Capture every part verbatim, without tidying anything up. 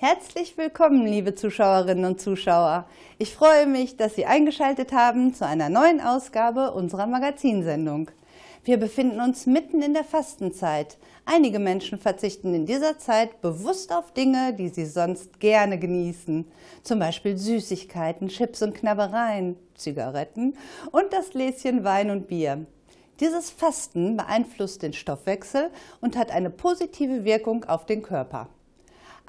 Herzlich willkommen, liebe Zuschauerinnen und Zuschauer. Ich freue mich, dass Sie eingeschaltet haben zu einer neuen Ausgabe unserer Magazinsendung. Wir befinden uns mitten in der Fastenzeit. Einige Menschen verzichten in dieser Zeit bewusst auf Dinge, die sie sonst gerne genießen. Zum Beispiel Süßigkeiten, Chips und Knabbereien, Zigaretten und das Gläschen Wein und Bier. Dieses Fasten beeinflusst den Stoffwechsel und hat eine positive Wirkung auf den Körper.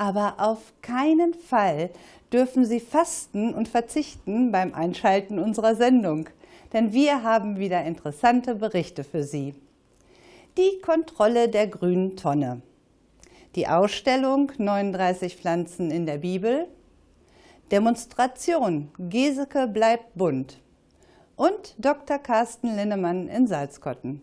Aber auf keinen Fall dürfen Sie fasten und verzichten beim Einschalten unserer Sendung, denn wir haben wieder interessante Berichte für Sie. Die Kontrolle der grünen Tonne, die Ausstellung neununddreißig Pflanzen in der Bibel, Demonstration Geseke bleibt bunt und Doktor Carsten Linnemann in Salzkotten.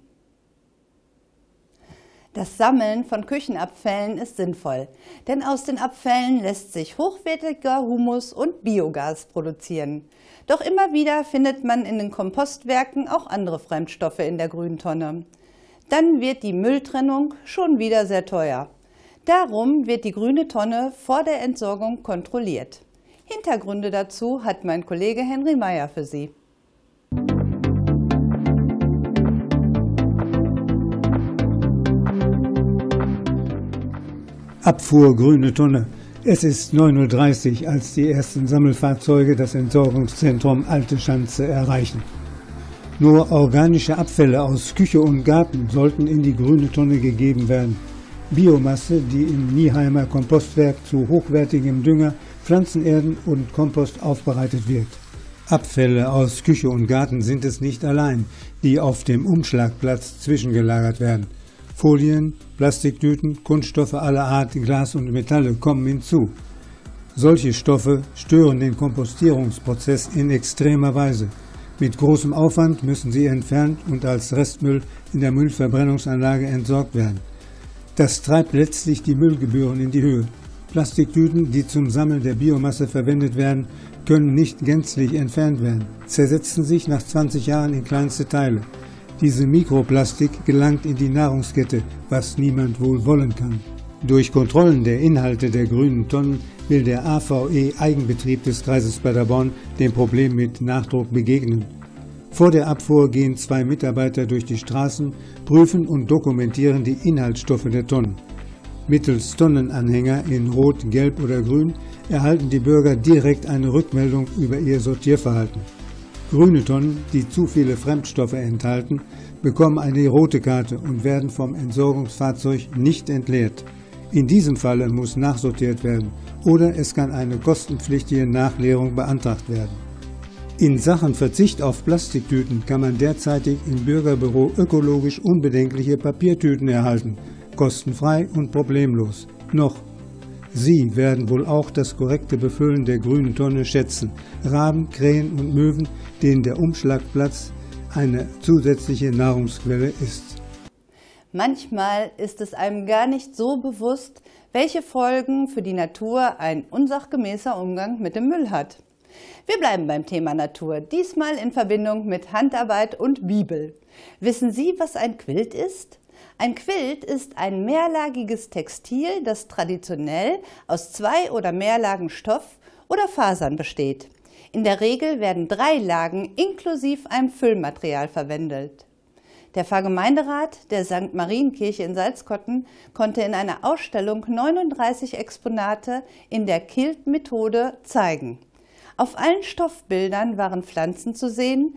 Das Sammeln von Küchenabfällen ist sinnvoll, denn aus den Abfällen lässt sich hochwertiger Humus und Biogas produzieren. Doch immer wieder findet man in den Kompostwerken auch andere Fremdstoffe in der Grüntonne. Dann wird die Mülltrennung schon wieder sehr teuer. Darum wird die grüne Tonne vor der Entsorgung kontrolliert. Hintergründe dazu hat mein Kollege Henry Meyer für Sie. Abfuhr grüne Tonne. Es ist neun Uhr dreißig, als die ersten Sammelfahrzeuge das Entsorgungszentrum Alte Schanze erreichen. Nur organische Abfälle aus Küche und Garten sollten in die grüne Tonne gegeben werden. Biomasse, die im Nieheimer Kompostwerk zu hochwertigem Dünger, Pflanzenerden und Kompost aufbereitet wird. Abfälle aus Küche und Garten sind es nicht allein, die auf dem Umschlagplatz zwischengelagert werden. Folien, Plastiktüten, Kunststoffe aller Art, Glas und Metalle kommen hinzu. Solche Stoffe stören den Kompostierungsprozess in extremer Weise. Mit großem Aufwand müssen sie entfernt und als Restmüll in der Müllverbrennungsanlage entsorgt werden. Das treibt letztlich die Müllgebühren in die Höhe. Plastiktüten, die zum Sammeln der Biomasse verwendet werden, können nicht gänzlich entfernt werden, zersetzen sich nach zwanzig Jahren in kleinste Teile. Diese Mikroplastik gelangt in die Nahrungskette, was niemand wohl wollen kann. Durch Kontrollen der Inhalte der grünen Tonnen will der A V E-Eigenbetrieb des Kreises Paderborn dem Problem mit Nachdruck begegnen. Vor der Abfuhr gehen zwei Mitarbeiter durch die Straßen, prüfen und dokumentieren die Inhaltsstoffe der Tonnen. Mittels Tonnenanhänger in Rot, Gelb oder Grün erhalten die Bürger direkt eine Rückmeldung über ihr Sortierverhalten. Grüne Tonnen, die zu viele Fremdstoffe enthalten, bekommen eine rote Karte und werden vom Entsorgungsfahrzeug nicht entleert. In diesem Falle muss nachsortiert werden oder es kann eine kostenpflichtige Nachleerung beantragt werden. In Sachen Verzicht auf Plastiktüten kann man derzeitig im Bürgerbüro ökologisch unbedenkliche Papiertüten erhalten, kostenfrei und problemlos. Noch. Sie werden wohl auch das korrekte Befüllen der grünen Tonne schätzen. Raben, Krähen und Möwen, denen der Umschlagplatz eine zusätzliche Nahrungsquelle ist. Manchmal ist es einem gar nicht so bewusst, welche Folgen für die Natur ein unsachgemäßer Umgang mit dem Müll hat. Wir bleiben beim Thema Natur, diesmal in Verbindung mit Handarbeit und Bibel. Wissen Sie, was ein Quilt ist? Ein Quilt ist ein mehrlagiges Textil, das traditionell aus zwei oder mehr Lagen Stoff oder Fasern besteht. In der Regel werden drei Lagen inklusive einem Füllmaterial verwendet. Der Pfarrgemeinderat der Sankt Marienkirche in Salzkotten konnte in einer Ausstellung neununddreißig Exponate in der Kilt-Methode zeigen. Auf allen Stoffbildern waren Pflanzen zu sehen,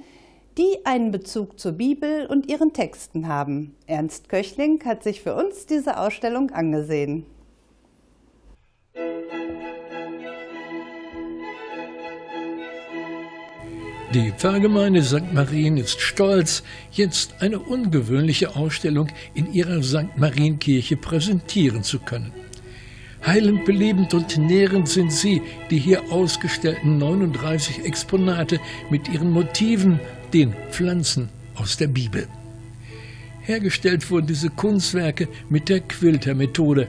die einen Bezug zur Bibel und ihren Texten haben. Ernst Köchling hat sich für uns diese Ausstellung angesehen. Die Pfarrgemeinde Sankt Marien ist stolz, jetzt eine ungewöhnliche Ausstellung in ihrer Sankt Marienkirche präsentieren zu können. Heilend, belebend und nährend sind sie, die hier ausgestellten neununddreißig Exponate mit ihren Motiven, den Pflanzen aus der Bibel. Hergestellt wurden diese Kunstwerke mit der Quiltermethode,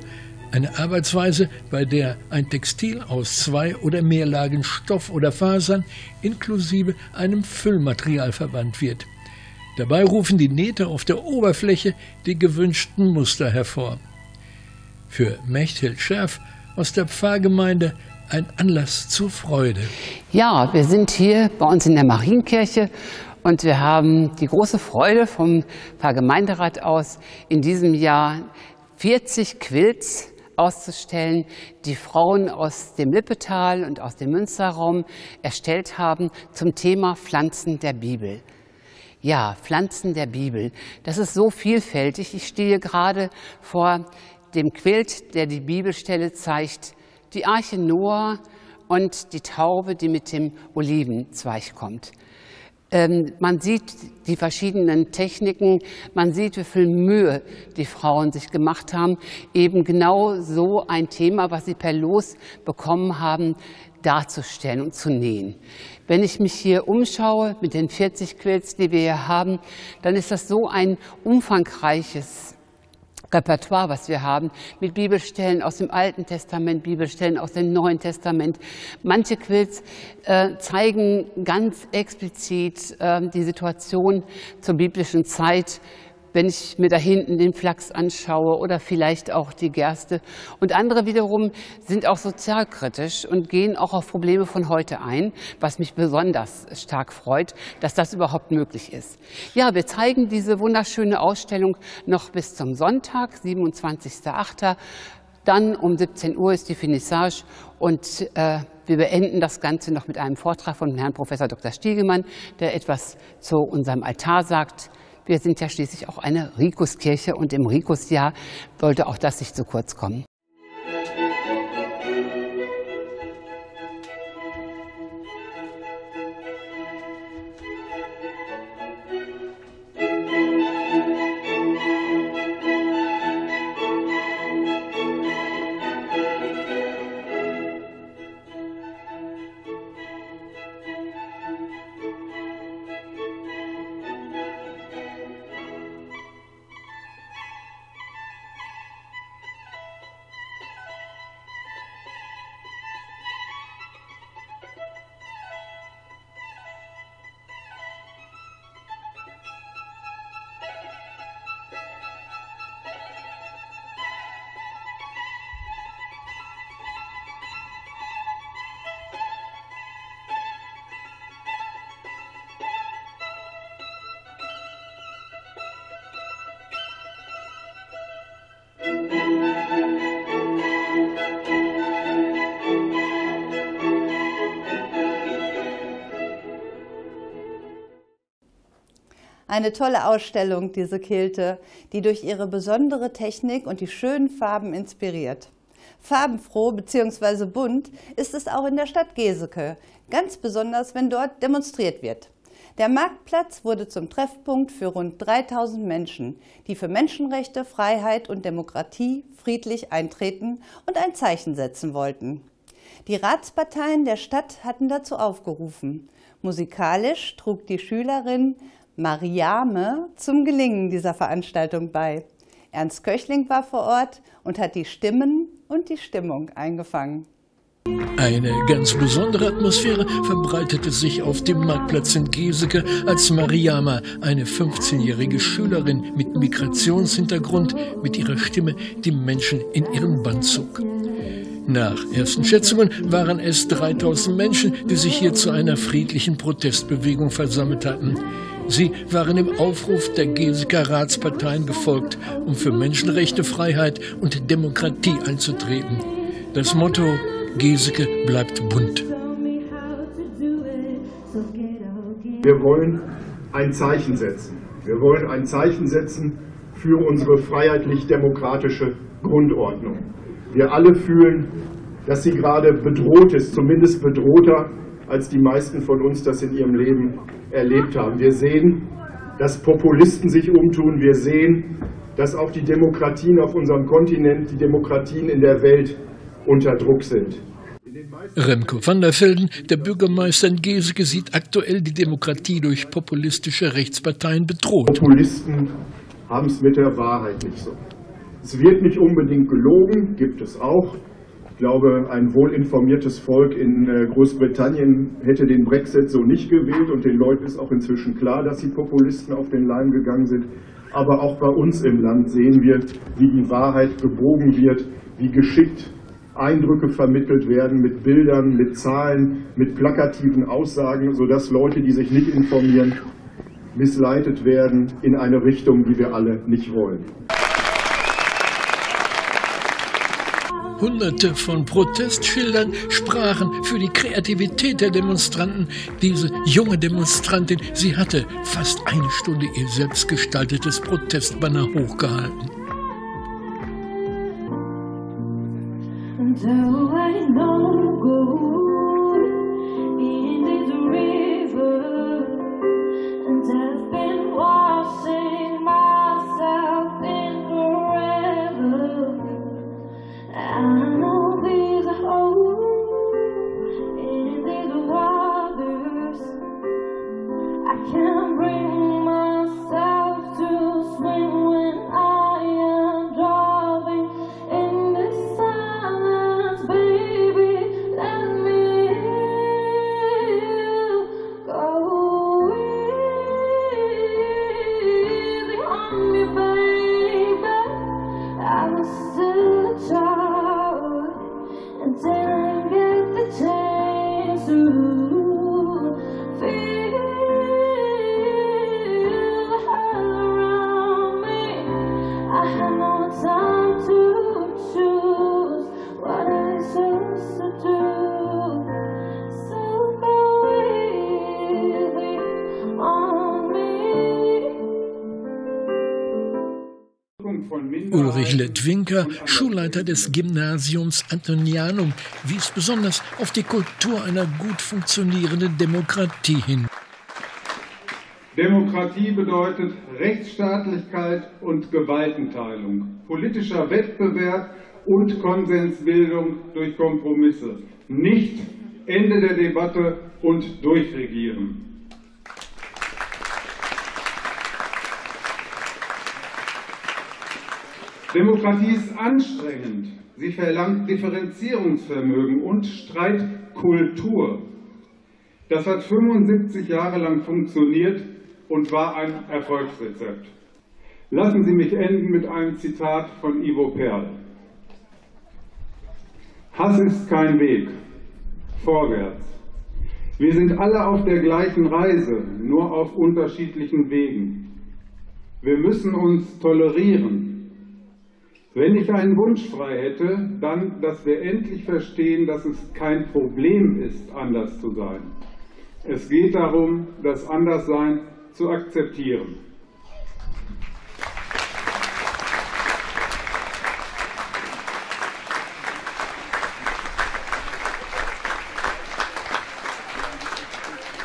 eine Arbeitsweise, bei der ein Textil aus zwei oder mehr Lagen Stoff oder Fasern inklusive einem Füllmaterial verwandt wird. Dabei rufen die Nähte auf der Oberfläche die gewünschten Muster hervor. Für Mechthild Schärf aus der Pfarrgemeinde ein Anlass zur Freude. Ja, wir sind hier bei uns in der Marienkirche und wir haben die große Freude, vom Pfarrgemeinderat aus in diesem Jahr vierzig Quilts auszustellen, die Frauen aus dem Lippetal und aus dem Münsterraum erstellt haben zum Thema Pflanzen der Bibel. Ja, Pflanzen der Bibel, das ist so vielfältig. Ich stehe gerade vor dem Quilt, der die Bibelstelle zeigt, die Arche Noah und die Taube, die mit dem Olivenzweig kommt. Ähm, man sieht die verschiedenen Techniken, man sieht, wie viel Mühe die Frauen sich gemacht haben, eben genau so ein Thema, was sie per Los bekommen haben, darzustellen und zu nähen. Wenn ich mich hier umschaue mit den vierzig Quilts, die wir hier haben, dann ist das so ein umfangreiches Repertoire, was wir haben, mit Bibelstellen aus dem Alten Testament, Bibelstellen aus dem Neuen Testament. Manche Quilts äh, zeigen ganz explizit äh, die Situation zur biblischen Zeit, wenn ich mir da hinten den Flachs anschaue oder vielleicht auch die Gerste. Und andere wiederum sind auch sozialkritisch und gehen auch auf Probleme von heute ein, was mich besonders stark freut, dass das überhaupt möglich ist. Ja, wir zeigen diese wunderschöne Ausstellung noch bis zum Sonntag, siebenundzwanzigsten achten Dann um siebzehn Uhr ist die Finissage und äh, wir beenden das Ganze noch mit einem Vortrag von Herrn Professor Doktor Stiegemann, der etwas zu unserem Altar sagt. Wir sind ja schließlich auch eine Rikuskirche und im Rikusjahr sollte auch das nicht zu kurz kommen. Eine tolle Ausstellung, diese Kilte, die durch ihre besondere Technik und die schönen Farben inspiriert. Farbenfroh bzw. bunt ist es auch in der Stadt Geseke, ganz besonders, wenn dort demonstriert wird. Der Marktplatz wurde zum Treffpunkt für rund dreitausend Menschen, die für Menschenrechte, Freiheit und Demokratie friedlich eintreten und ein Zeichen setzen wollten. Die Ratsparteien der Stadt hatten dazu aufgerufen. Musikalisch trug die Schülerin Mariame zum Gelingen dieser Veranstaltung bei. Ernst Köchling war vor Ort und hat die Stimmen und die Stimmung eingefangen. Eine ganz besondere Atmosphäre verbreitete sich auf dem Marktplatz in Geseke, als Mariama, eine fünfzehnjährige Schülerin mit Migrationshintergrund, mit ihrer Stimme die Menschen in ihren Bann zog. Nach ersten Schätzungen waren es dreitausend Menschen, die sich hier zu einer friedlichen Protestbewegung versammelt hatten. Sie waren dem Aufruf der Geseker Ratsparteien gefolgt, um für Menschenrechte, Freiheit und Demokratie einzutreten. Das Motto: Geseke bleibt bunt. Wir wollen ein Zeichen setzen. Wir wollen ein Zeichen setzen für unsere freiheitlich-demokratische Grundordnung. Wir alle fühlen, dass sie gerade bedroht ist, zumindest bedrohter, als die meisten von uns das in ihrem Leben erlebt haben. Wir sehen, dass Populisten sich umtun. Wir sehen, dass auch die Demokratien auf unserem Kontinent, die Demokratien in der Welt unter Druck sind. Remco van der Velden, der Bürgermeister in Geseke, sieht aktuell die Demokratie durch populistische Rechtsparteien bedroht. Populisten haben es mit der Wahrheit nicht so. Es wird nicht unbedingt gelogen, gibt es auch. Ich glaube, ein wohlinformiertes Volk in Großbritannien hätte den Brexit so nicht gewählt und den Leuten ist auch inzwischen klar, dass die Populisten auf den Leim gegangen sind. Aber auch bei uns im Land sehen wir, wie die Wahrheit gebogen wird, wie geschickt Eindrücke vermittelt werden mit Bildern, mit Zahlen, mit plakativen Aussagen, sodass Leute, die sich nicht informieren, missleitet werden in eine Richtung, die wir alle nicht wollen. Hunderte von Protestschildern sprachen für die Kreativität der Demonstranten. Diese junge Demonstrantin, sie hatte fast eine Stunde ihr selbstgestaltetes Protestbanner hochgehalten. Ulrich Ledwinker, Schulleiter des Gymnasiums Antonianum, wies besonders auf die Kultur einer gut funktionierenden Demokratie hin. Demokratie bedeutet Rechtsstaatlichkeit und Gewaltenteilung, politischer Wettbewerb und Konsensbildung durch Kompromisse, nicht Ende der Debatte und durchregieren. Demokratie ist anstrengend. Sie verlangt Differenzierungsvermögen und Streitkultur. Das hat fünfundsiebzig Jahre lang funktioniert und war ein Erfolgsrezept. Lassen Sie mich enden mit einem Zitat von Ivo Perl. Hass ist kein Weg. Vorwärts. Wir sind alle auf der gleichen Reise, nur auf unterschiedlichen Wegen. Wir müssen uns tolerieren. Wenn ich einen Wunsch frei hätte, dann, dass wir endlich verstehen, dass es kein Problem ist, anders zu sein. Es geht darum, das Anderssein zu akzeptieren.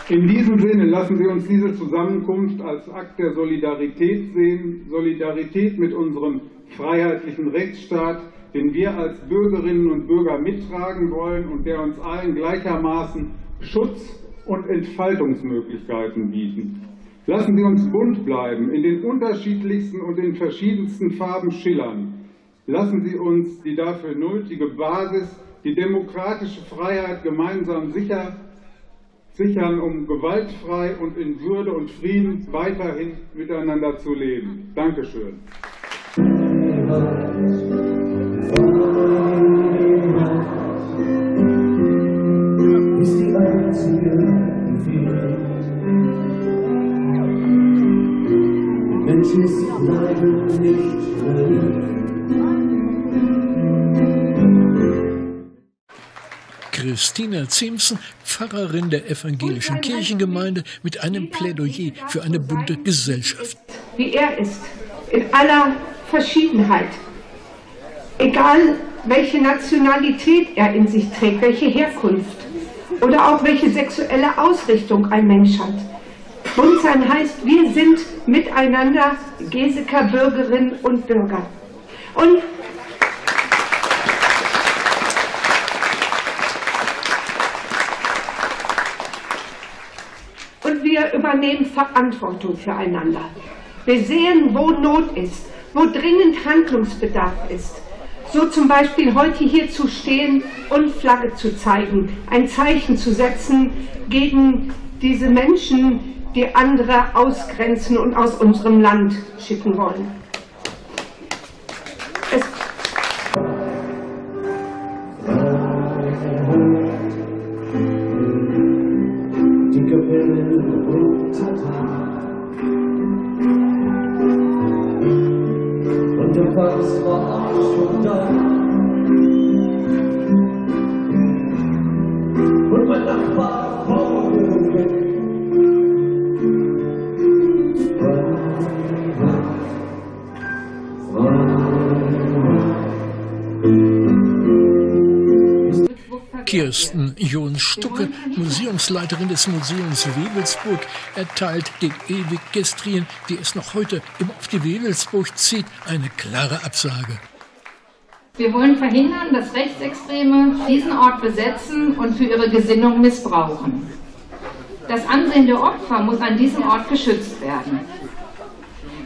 In diesem Sinne lassen Sie uns diese Zusammenkunft als Akt der Solidarität sehen, Solidarität mit unserem freiheitlichen Rechtsstaat, den wir als Bürgerinnen und Bürger mittragen wollen und der uns allen gleichermaßen Schutz und Entfaltungsmöglichkeiten bieten. Lassen Sie uns bunt bleiben, in den unterschiedlichsten und den verschiedensten Farben schillern. Lassen Sie uns die dafür nötige Basis, die demokratische Freiheit gemeinsam sicher, sichern, um gewaltfrei und in Würde und Frieden weiterhin miteinander zu leben. Dankeschön. Menschen ist leider nicht verliebt. Christina Ziemsen, Pfarrerin der evangelischen Kirchengemeinde, mit einem Plädoyer für eine bunte Gesellschaft. Wie er ist, in aller Verschiedenheit, egal welche Nationalität er in sich trägt, welche Herkunft oder auch welche sexuelle Ausrichtung ein Mensch hat. Bunt sein heißt, wir sind miteinander Geseker Bürgerinnen und Bürger. Und und wir übernehmen Verantwortung füreinander. Wir sehen, wo Not ist, wo dringend Handlungsbedarf ist. So zum Beispiel heute hier zu stehen und Flagge zu zeigen, ein Zeichen zu setzen gegen diese Menschen, die andere ausgrenzen und aus unserem Land schicken wollen. Es Kirsten Jon Stucke, Museumsleiterin des Museums Wewelsburg, erteilt den Ewiggestrien, die es noch heute immer auf die Wewelsburg zieht, eine klare Absage. Wir wollen verhindern, dass Rechtsextreme diesen Ort besetzen und für ihre Gesinnung missbrauchen. Das Ansehen der Opfer muss an diesem Ort geschützt werden.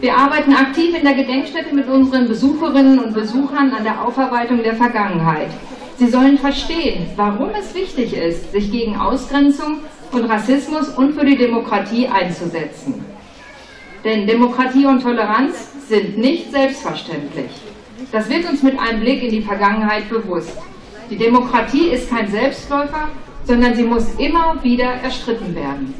Wir arbeiten aktiv in der Gedenkstätte mit unseren Besucherinnen und Besuchern an der Aufarbeitung der Vergangenheit. Sie sollen verstehen, warum es wichtig ist, sich gegen Ausgrenzung und Rassismus und für die Demokratie einzusetzen. Denn Demokratie und Toleranz sind nicht selbstverständlich. Das wird uns mit einem Blick in die Vergangenheit bewusst. Die Demokratie ist kein Selbstläufer, sondern sie muss immer wieder erstritten werden.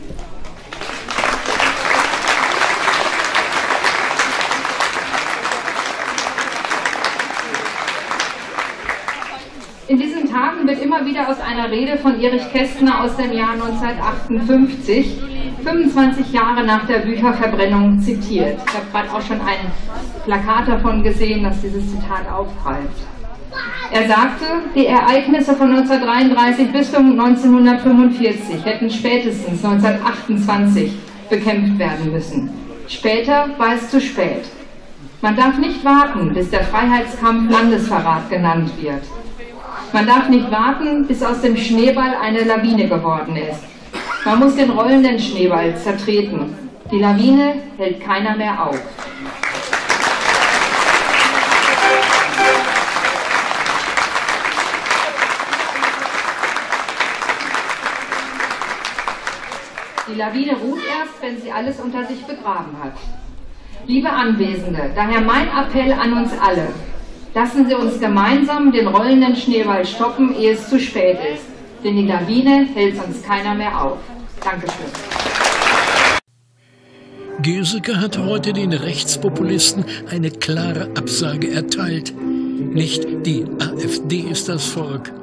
In diesen Tagen wird immer wieder aus einer Rede von Erich Kästner aus dem Jahr neunzehnhundertachtundfünfzig, fünfundzwanzig Jahre nach der Bücherverbrennung, zitiert. Ich habe gerade auch schon ein Plakat davon gesehen, das dieses Zitat aufgreift. Er sagte, die Ereignisse von neunzehnhundertdreiunddreißig bis neunzehnhundertfünfundvierzig hätten spätestens neunzehnhundertachtundzwanzig bekämpft werden müssen. Später war es zu spät. Man darf nicht warten, bis der Freiheitskampf Landesverrat genannt wird. Man darf nicht warten, bis aus dem Schneeball eine Lawine geworden ist. Man muss den rollenden Schneeball zertreten. Die Lawine hält keiner mehr auf. Die Lawine ruht erst, wenn sie alles unter sich begraben hat. Liebe Anwesende, daher mein Appell an uns alle. Lassen Sie uns gemeinsam den rollenden Schneeball stoppen, ehe es zu spät ist. Denn die Lawine hält sonst keiner mehr auf. Dankeschön. Geseke hat heute den Rechtspopulisten eine klare Absage erteilt. Nicht die AfD ist das Volk.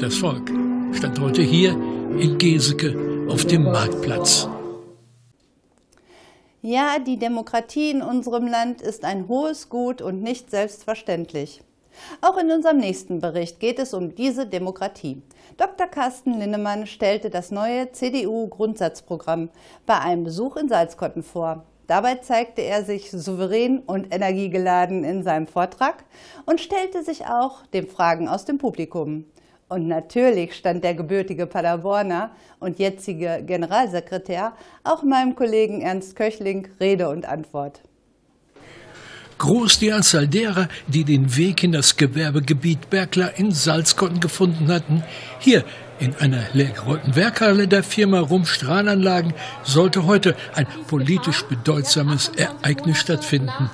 Das Volk stand heute hier in Geseke auf dem Marktplatz. Ja, die Demokratie in unserem Land ist ein hohes Gut und nicht selbstverständlich. Auch in unserem nächsten Bericht geht es um diese Demokratie. Doktor Carsten Linnemann stellte das neue C D U-Grundsatzprogramm bei einem Besuch in Salzkotten vor. Dabei zeigte er sich souverän und energiegeladen in seinem Vortrag und stellte sich auch den Fragen aus dem Publikum. Und natürlich stand der gebürtige Paderborner und jetzige Generalsekretär auch meinem Kollegen Ernst Köchling Rede und Antwort. Groß die Anzahl derer, die den Weg in das Gewerbegebiet Bergler in Salzkotten gefunden hatten. Hier in einer leergeräumten Werkhalle der Firma Rumstrahlanlagen sollte heute ein politisch bedeutsames Ereignis stattfinden.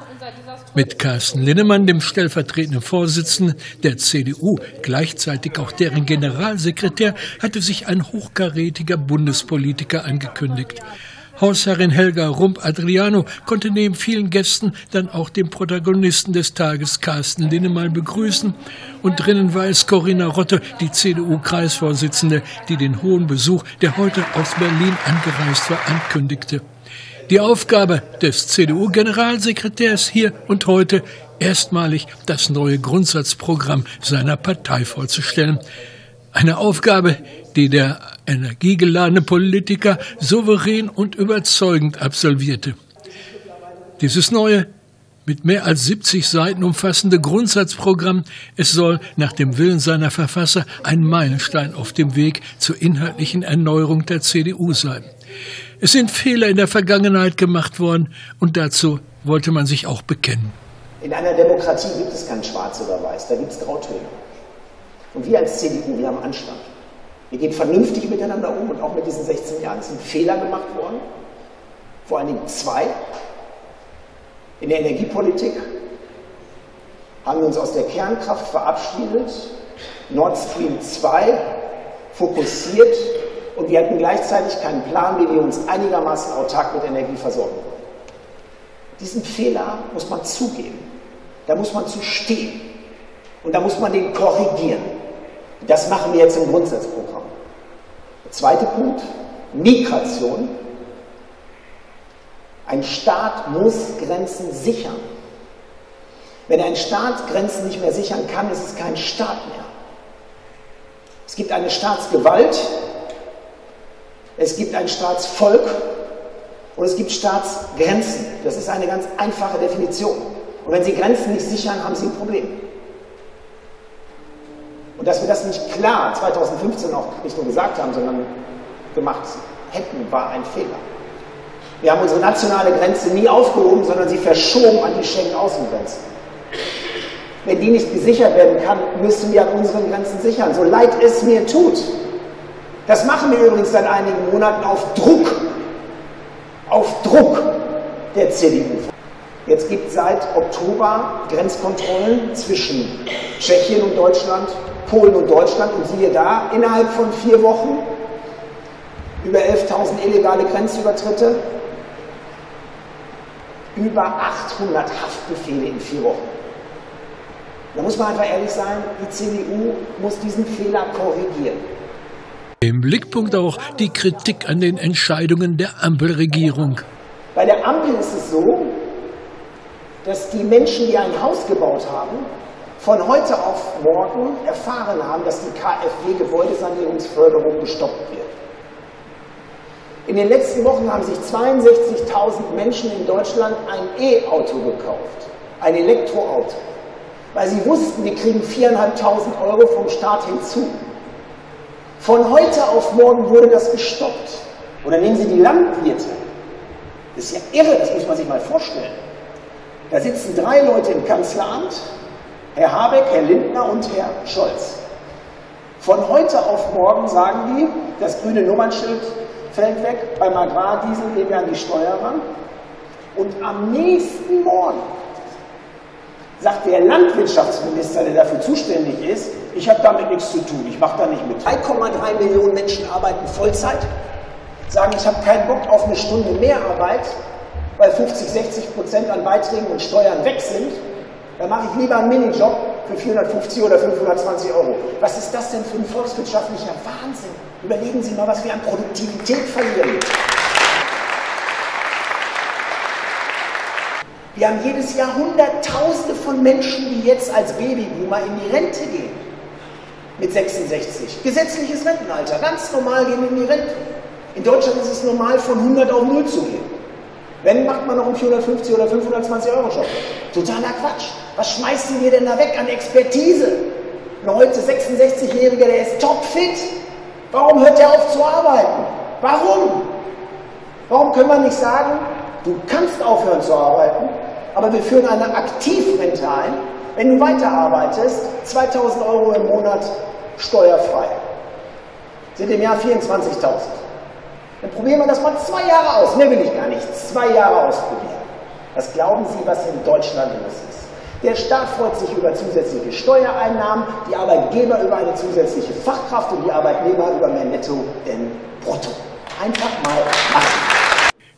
Mit Carsten Linnemann, dem stellvertretenden Vorsitzenden der C D U, gleichzeitig auch deren Generalsekretär, hatte sich ein hochkarätiger Bundespolitiker angekündigt. Hausherrin Helga Rump-Adriano konnte neben vielen Gästen dann auch den Protagonisten des Tages, Carsten Linnemann, begrüßen. Und drinnen war es Corinna Rotte, die C D U-Kreisvorsitzende, die den hohen Besuch, der heute aus Berlin angereist war, ankündigte. Die Aufgabe des C D U-Generalsekretärs hier und heute, erstmalig das neue Grundsatzprogramm seiner Partei vorzustellen. Eine Aufgabe, die der energiegeladene Politiker souverän und überzeugend absolvierte. Dieses neue, mit mehr als siebzig Seiten umfassende Grundsatzprogramm, es soll nach dem Willen seiner Verfasser ein Meilenstein auf dem Weg zur inhaltlichen Erneuerung der C D U sein. Es sind Fehler in der Vergangenheit gemacht worden und dazu wollte man sich auch bekennen. In einer Demokratie gibt es kein Schwarz oder Weiß, da gibt es Grautöne. Und wir als C D U, wir haben Anstand. Wir gehen vernünftig miteinander um und auch mit diesen sechzehn Jahren. Es sind Fehler gemacht worden, vor allen Dingen zwei. In der Energiepolitik haben wir uns aus der Kernkraft verabschiedet, Nord Stream zwei fokussiert. Und wir hatten gleichzeitig keinen Plan, wie wir uns einigermaßen autark mit Energie versorgen wollen. Diesen Fehler muss man zugeben. Da muss man zu stehen. Und da muss man den korrigieren. Das machen wir jetzt im Grundsatzprogramm. Zweiter Punkt, Migration. Ein Staat muss Grenzen sichern. Wenn ein Staat Grenzen nicht mehr sichern kann, ist es kein Staat mehr. Es gibt eine Staatsgewalt, es gibt ein Staatsvolk und es gibt Staatsgrenzen. Das ist eine ganz einfache Definition. Und wenn Sie Grenzen nicht sichern, haben Sie ein Problem. Und dass wir das nicht klar zweitausendfünfzehn auch nicht nur gesagt haben, sondern gemacht hätten, war ein Fehler. Wir haben unsere nationale Grenze nie aufgehoben, sondern sie verschoben an die Schengen-Außengrenze. Wenn die nicht gesichert werden kann, müssen wir an unseren Grenzen sichern, so leid es mir tut. Das machen wir übrigens seit einigen Monaten auf Druck, auf Druck der C D U. Jetzt gibt es seit Oktober Grenzkontrollen zwischen Tschechien und Deutschland, Polen und Deutschland und siehe da, innerhalb von vier Wochen über elftausend illegale Grenzübertritte, über achthundert Haftbefehle in vier Wochen. Da muss man einfach ehrlich sein, die C D U muss diesen Fehler korrigieren. Im Blickpunkt auch die Kritik an den Entscheidungen der Ampelregierung. Bei der Ampel ist es so, dass die Menschen, die ein Haus gebaut haben, von heute auf morgen erfahren haben, dass die K F W-Gebäudesanierungsförderung gestoppt wird. In den letzten Wochen haben sich zweiundsechzigtausend Menschen in Deutschland ein E-Auto gekauft, ein Elektroauto, weil sie wussten, wir kriegen viertausendfünfhundert Euro vom Staat hinzu. Von heute auf morgen wurde das gestoppt. Oder nehmen Sie die Landwirte. Das ist ja irre, das muss man sich mal vorstellen. Da sitzen drei Leute im Kanzleramt, Herr Habeck, Herr Lindner und Herr Scholz. Von heute auf morgen sagen die, das grüne Nummernschild fällt weg, beim Agrardiesel gehen wir an die Steuer ran. Und am nächsten Morgen sagt der Landwirtschaftsminister, der dafür zuständig ist, ich habe damit nichts zu tun, ich mache da nicht mit. drei Komma drei Millionen Menschen arbeiten Vollzeit, sagen, ich habe keinen Bock auf eine Stunde mehr Arbeit, weil fünfzig, sechzig Prozent an Beiträgen und Steuern weg sind, dann mache ich lieber einen Minijob für vierhundertfünfzig oder fünfhundertzwanzig Euro. Was ist das denn für ein volkswirtschaftlicher Wahnsinn? Überlegen Sie mal, was wir an Produktivität verlieren. Wir haben jedes Jahr Hunderttausende von Menschen, die jetzt als Babyboomer in die Rente gehen. Mit sechsundsechzig. Gesetzliches Rentenalter. Ganz normal gehen in die Rente. In Deutschland ist es normal, von hundert auf null zu gehen. Wenn, macht man noch einen vierhundertfünfzig oder fünfhundertzwanzig Euro Job. Totaler Quatsch. Was schmeißen wir denn da weg an Expertise? Ein heute sechsundsechzigjähriger, der ist topfit. Warum hört er auf zu arbeiten? Warum? Warum können wir nicht sagen, du kannst aufhören zu arbeiten, aber wir führen eine Aktivrente ein, wenn du weiterarbeitest, zweitausend Euro im Monat steuerfrei. Sind im Jahr vierundzwanzigtausend. Dann probieren wir das mal zwei Jahre aus. Mehr will ich gar nicht. Zwei Jahre ausprobieren. Was glauben Sie, was in Deutschland los ist? Der Staat freut sich über zusätzliche Steuereinnahmen, die Arbeitgeber über eine zusätzliche Fachkraft und die Arbeitnehmer über mehr Netto denn Brutto. Einfach mal machen.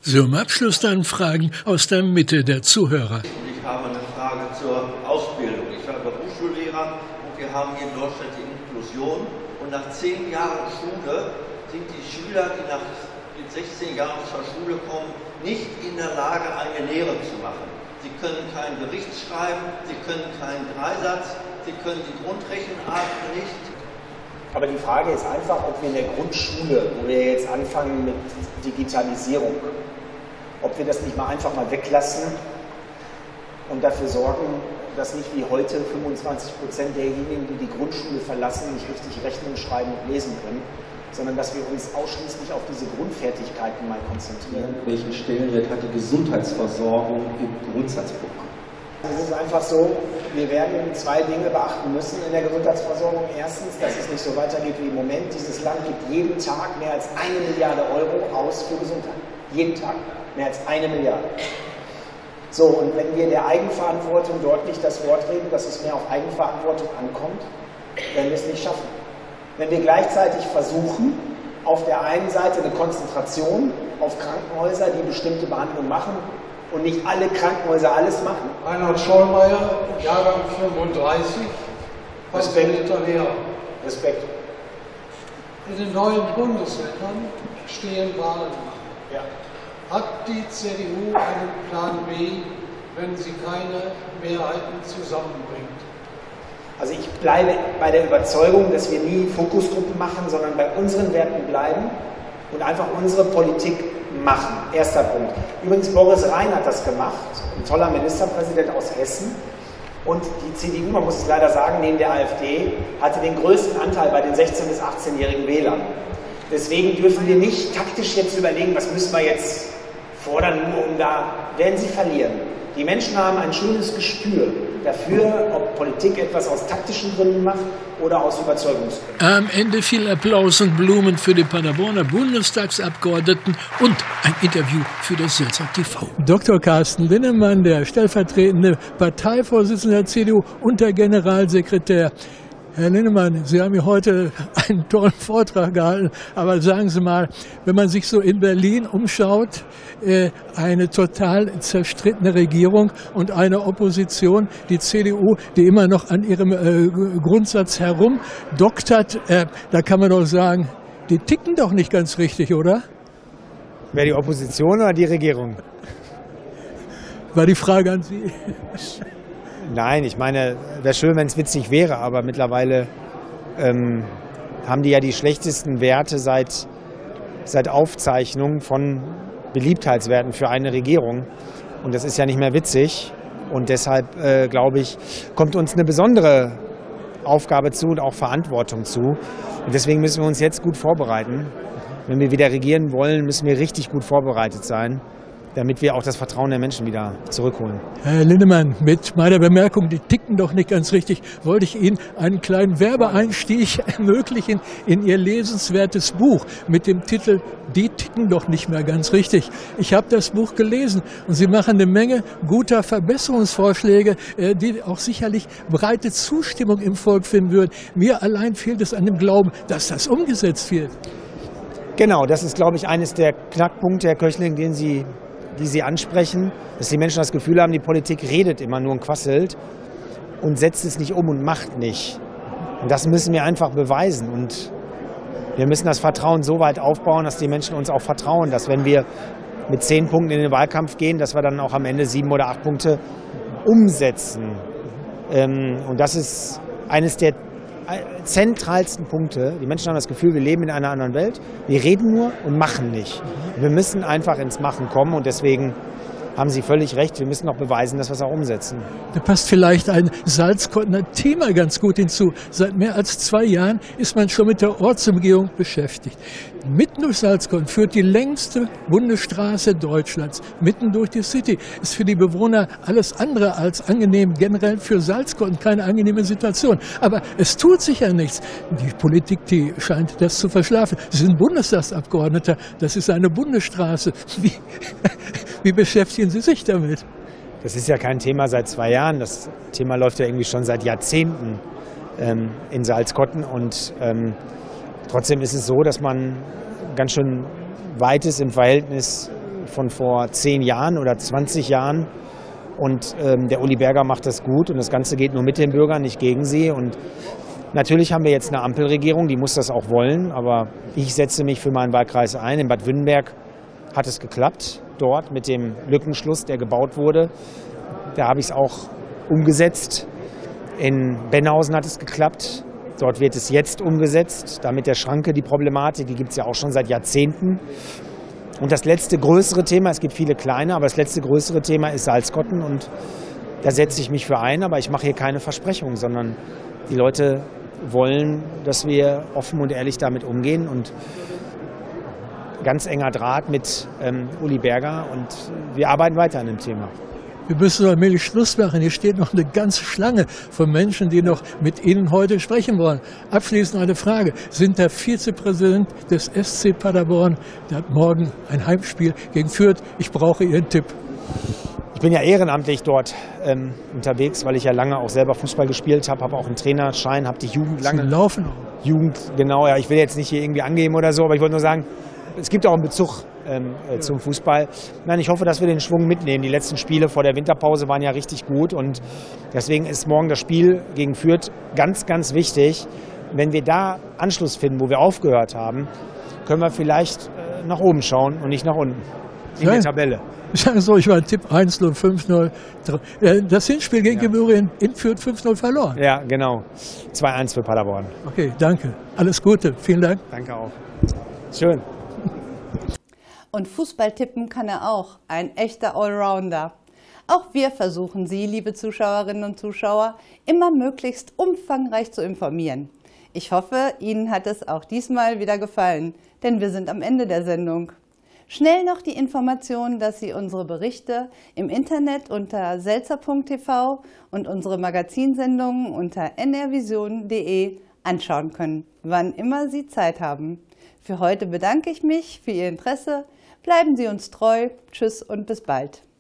Zum Abschluss dann Fragen aus der Mitte der Zuhörer. Ich habe eine Frage zur Ausbildung. Ich war Berufsschullehrer und wir haben hier in Deutschland die Inklusion. Und nach zehn Jahren Schule sind die Schüler, die nach sechzehn Jahren zur Schule kommen, nicht in der Lage, eine Lehre zu machen. Sie können keinen Bericht schreiben, sie können keinen Dreisatz, sie können die Grundrechenarten nicht. Aber die Frage ist einfach, ob wir in der Grundschule, wo wir jetzt anfangen mit Digitalisierung, ob wir das nicht mal einfach mal weglassen und dafür sorgen, dass nicht wie heute fünfundzwanzig Prozent derjenigen, die die Grundschule verlassen, nicht richtig rechnen, schreiben und lesen können, sondern dass wir uns ausschließlich auf diese Grundfertigkeiten mal konzentrieren. Welchen Stellenwert hat die Gesundheitsversorgung im Grundsatzprogramm? Es ist einfach so, wir werden zwei Dinge beachten müssen in der Gesundheitsversorgung. Erstens, dass es nicht so weitergeht wie im Moment. Dieses Land gibt jeden Tag mehr als eine Milliarde Euro aus für Gesundheit. Jeden Tag mehr als eine Milliarde. So, und wenn wir der Eigenverantwortung deutlich das Wort reden, dass es mehr auf Eigenverantwortung ankommt, werden wir es nicht schaffen. Wenn wir gleichzeitig versuchen, auf der einen Seite eine Konzentration auf Krankenhäuser, die bestimmte Behandlung machen und nicht alle Krankenhäuser alles machen. Reinhard Schollmeier, Jahrgang fünfunddreißig, Respekt. Respekt. in den neuen Bundesländern stehen Wahlen an. Ja. Hat die C D U einen Plan B, wenn sie keine Mehrheiten zusammenbringt? Also ich bleibe bei der Überzeugung, dass wir nie Fokusgruppen machen, sondern bei unseren Werten bleiben und einfach unsere Politik machen. Erster Punkt. Übrigens, Boris Rhein hat das gemacht, ein toller Ministerpräsident aus Hessen. Und die C D U, man muss es leider sagen, neben der AfD, hatte den größten Anteil bei den sechzehn- bis achtzehnjährigen Wählern. Deswegen dürfen wir nicht taktisch jetzt überlegen, was müssen wir jetzt fordern, nur um da, werden sie verlieren. Die Menschen haben ein schönes Gespür dafür, ob Politik etwas aus taktischen Gründen macht oder aus Überzeugungsgründen. Am Ende viel Applaus und Blumen für die Paderborner Bundestagsabgeordneten und ein Interview für das Sälzer T V. Doktor Carsten Linnemann, der stellvertretende Parteivorsitzende der C D U und der Generalsekretär. Herr Linnemann, Sie haben hier heute einen tollen Vortrag gehalten, aber sagen Sie mal, wenn man sich so in Berlin umschaut, eine total zerstrittene Regierung und eine Opposition, die C D U, die immer noch an ihrem Grundsatz herumdoktert, da kann man doch sagen, die ticken doch nicht ganz richtig, oder? Wer, die Opposition oder die Regierung? War die Frage an Sie. Nein, ich meine, wäre schön, wenn es witzig wäre, aber mittlerweile ähm, haben die ja die schlechtesten Werte seit, seit Aufzeichnung von Beliebtheitswerten für eine Regierung. Und das ist ja nicht mehr witzig. Und deshalb, äh, glaube ich, kommt uns eine besondere Aufgabe zu und auch Verantwortung zu. Und deswegen müssen wir uns jetzt gut vorbereiten. Wenn wir wieder regieren wollen, müssen wir richtig gut vorbereitet sein, damit wir auch das Vertrauen der Menschen wieder zurückholen. Herr Linnemann, mit meiner Bemerkung, die ticken doch nicht ganz richtig, wollte ich Ihnen einen kleinen Werbeeinstieg ermöglichen in Ihr lesenswertes Buch mit dem Titel Die ticken doch nicht mehr ganz richtig. Ich habe das Buch gelesen und Sie machen eine Menge guter Verbesserungsvorschläge, die auch sicherlich breite Zustimmung im Volk finden würden. Mir allein fehlt es an dem Glauben, dass das umgesetzt wird. Genau, das ist, glaube ich, eines der Knackpunkte, Herr Köchling, den Sie... die Sie ansprechen, dass die Menschen das Gefühl haben, die Politik redet immer nur und quasselt und setzt es nicht um und macht nicht. Und das müssen wir einfach beweisen. Und wir müssen das Vertrauen so weit aufbauen, dass die Menschen uns auch vertrauen, dass wenn wir mit zehn Punkten in den Wahlkampf gehen, dass wir dann auch am Ende sieben oder acht Punkte umsetzen. Und das ist eines der zentralsten Punkte. Die Menschen haben das Gefühl, wir leben in einer anderen Welt. Wir reden nur und machen nicht. Wir müssen einfach ins Machen kommen und deswegen haben Sie völlig recht, wir müssen noch beweisen, dass wir es auch umsetzen. Da passt vielleicht ein Salzkottener Thema ganz gut hinzu. Seit mehr als zwei Jahren ist man schon mit der Ortsumgehung beschäftigt. Mitten durch Salzkotten führt die längste Bundesstraße Deutschlands, mitten durch die City. Ist für die Bewohner alles andere als angenehm, generell für Salzkotten keine angenehme Situation. Aber es tut sich ja nichts. Die Politik, die scheint das zu verschlafen. Sie sind Bundestagsabgeordneter, das ist eine Bundesstraße. Wie, wie beschäftigt Sie sich damit? Das ist ja kein Thema seit zwei Jahren. Das Thema läuft ja irgendwie schon seit Jahrzehnten ähm, in Salzkotten. Und ähm, trotzdem ist es so, dass man ganz schön weit ist im Verhältnis von vor zehn Jahren oder zwanzig Jahren. Und ähm, der Uli Berger macht das gut. Und das Ganze geht nur mit den Bürgern, nicht gegen sie. Und natürlich haben wir jetzt eine Ampelregierung, die muss das auch wollen. Aber ich setze mich für meinen Wahlkreis ein. In Bad Wünnenberg hat es geklappt. Dort mit dem Lückenschluss, der gebaut wurde. Da habe ich es auch umgesetzt. In Bennhausen hat es geklappt. Dort wird es jetzt umgesetzt. Da mit der Schranke die Problematik, die gibt es ja auch schon seit Jahrzehnten. Und das letzte größere Thema, es gibt viele kleine, aber das letzte größere Thema ist Salzkotten. Und da setze ich mich für ein, aber ich mache hier keine Versprechungen, sondern die Leute wollen, dass wir offen und ehrlich damit umgehen. Und ganz enger Draht mit ähm, Uli Berger und wir arbeiten weiter an dem Thema. Wir müssen allmählich Schluss machen. Hier steht noch eine ganze Schlange von Menschen, die noch mit Ihnen heute sprechen wollen. Abschließend eine Frage. Sind der Vizepräsident des S C Paderborn, der hat morgen ein Heimspiel gegen Fürth. Ich brauche Ihren Tipp. Ich bin ja ehrenamtlich dort ähm, unterwegs, weil ich ja lange auch selber Fußball gespielt habe, habe auch einen Trainerschein, habe die Jugend lange... Laufen auch. Jugend, genau. Ja, ich will jetzt nicht hier irgendwie angeben oder so, aber ich wollte nur sagen, es gibt auch einen Bezug ähm, äh, zum Fußball. Nein, ich hoffe, dass wir den Schwung mitnehmen. Die letzten Spiele vor der Winterpause waren ja richtig gut. Und deswegen ist morgen das Spiel gegen Fürth ganz, ganz wichtig. Wenn wir da Anschluss finden, wo wir aufgehört haben, können wir vielleicht äh, nach oben schauen und nicht nach unten in ja. der Tabelle. Ich sage so, ich war Tipp eins null, fünf null. Das Hinspiel gegen ja. Gebühren in Fürth fünf null verloren. Ja, genau. zwei eins für Paderborn. Okay, danke. Alles Gute. Vielen Dank. Danke auch. Schön. Und Fußballtippen kann er auch. Ein echter Allrounder. Auch wir versuchen Sie, liebe Zuschauerinnen und Zuschauer, immer möglichst umfangreich zu informieren. Ich hoffe, Ihnen hat es auch diesmal wieder gefallen, denn wir sind am Ende der Sendung. Schnell noch die Information, dass Sie unsere Berichte im Internet unter sälzer punkt t v und unsere Magazinsendungen unter n r wision punkt de anschauen können, wann immer Sie Zeit haben. Für heute bedanke ich mich für Ihr Interesse. Bleiben Sie uns treu. Tschüss und bis bald.